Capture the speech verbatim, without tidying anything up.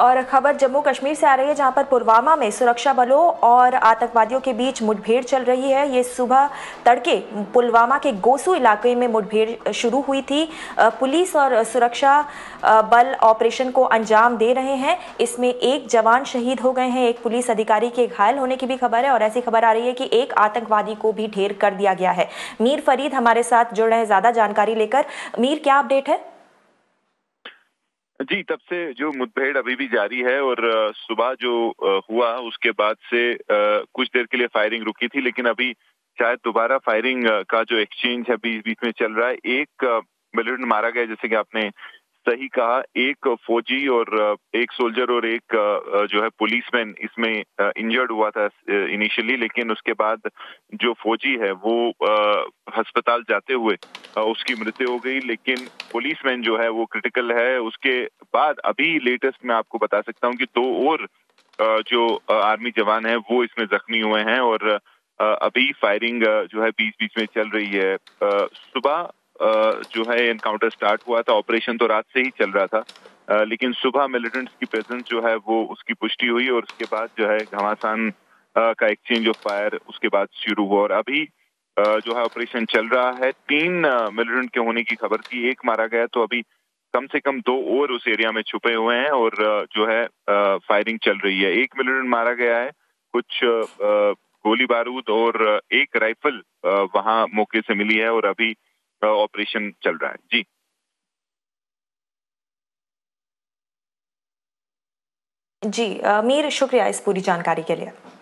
और खबर जम्मू कश्मीर से आ रही है, जहां पर पुलवामा में सुरक्षा बलों और आतंकवादियों के बीच मुठभेड़ चल रही है। ये सुबह तड़के पुलवामा के गोसू इलाके में मुठभेड़ शुरू हुई थी। पुलिस और सुरक्षा बल ऑपरेशन को अंजाम दे रहे हैं। इसमें एक जवान शहीद हो गए हैं, एक पुलिस अधिकारी के घायल होने की भी खबर है और ऐसी खबर आ रही है कि एक आतंकवादी को भी ढेर कर दिया गया है। मीर फरीद हमारे साथ जुड़ रहे हैं ज्यादा जानकारी लेकर। मीर, क्या अपडेट है? जी, तब से जो मुठभेड़ अभी भी जारी है और सुबह जो हुआ उसके बाद से कुछ देर के लिए फायरिंग रुकी थी, लेकिन अभी शायद दोबारा फायरिंग का जो एक्सचेंज है बीच बीच में चल रहा है। एक मिलिटेंट मारा गया, जैसे कि आपने सही कहा, एक फौजी और एक सोल्जर और एक जो है पुलिसमैन इसमें इंजर्ड हुआ था इनिशियली, लेकिन उसके बाद जो फौजी है वो अस्पताल जाते हुए उसकी मृत्यु हो गई, लेकिन पुलिसमैन जो है वो क्रिटिकल है। उसके बाद अभी लेटेस्ट मैं आपको बता सकता हूं कि दो और जो आर्मी जवान है वो इसमें जख्मी हुए हैं और अभी फायरिंग जो है बीच बीच में चल रही है। सुबह जो है एनकाउंटर स्टार्ट हुआ था, ऑपरेशन तो रात से ही चल रहा था, लेकिन सुबह मिलिटेंट्स की प्रेजेंस जो है वो उसकी पुष्टि हुई और उसके बाद जो है घमासान का एक्सचेंज ऑफ फायर उसके बाद शुरू हुआ और अभी जो है ऑपरेशन चल रहा है। तीन मिलिटेंट के होने की खबर थी, एक मारा गया, तो अभी कम से कम दो और उस एरिया में छुपे हुए हैं और जो है फायरिंग चल रही है। एक मिलिटेंट मारा गया है, कुछ गोली बारूद और एक राइफल वहां मौके से मिली है और अभी ऑपरेशन चल रहा है। जी जी मीर, शुक्रिया इस पूरी जानकारी के लिए।